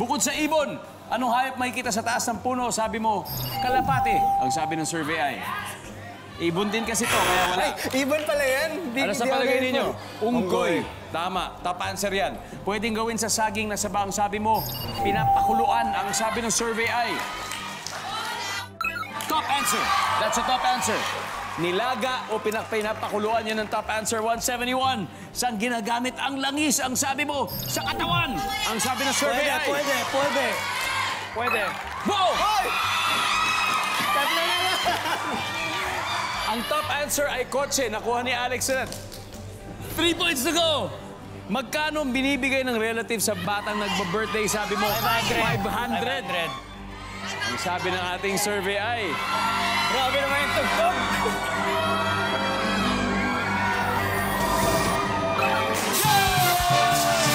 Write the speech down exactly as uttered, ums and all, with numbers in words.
Bukod sa ibon, anong hayop makikita sa taas ng puno? Sabi mo, kalapati. Ang sabi ng survey ay, ibon din kasi to, kaya wala. Ay, ibon pala yan. Di, ano sa palagay ninyo? Unggoy. Tama, top answer yan. Pwedeng gawin sa saging na saba. Ang sabi mo, pinapakuluan. Ang sabi ng survey ay, top answer. That's a top answer. Nilaga o pinapakuluan, yun ang top answer. one seventy-one. Saan ginagamit ang langis? Ang sabi mo, sa katawan. Ang sabi ng survey ay... Pwede, pwede, pwede. Pwede. Boom! Hoy! Tatlo na lang! Ang top answer ay kotse. Nakuha ni Alex yan. Three points to go! Magkano binibigay ng relative sa batang nagpa-birthday? Sabi mo, five hundred. five hundred. Ang sabi ng ating survey ay... Grabe naman yung tugtog!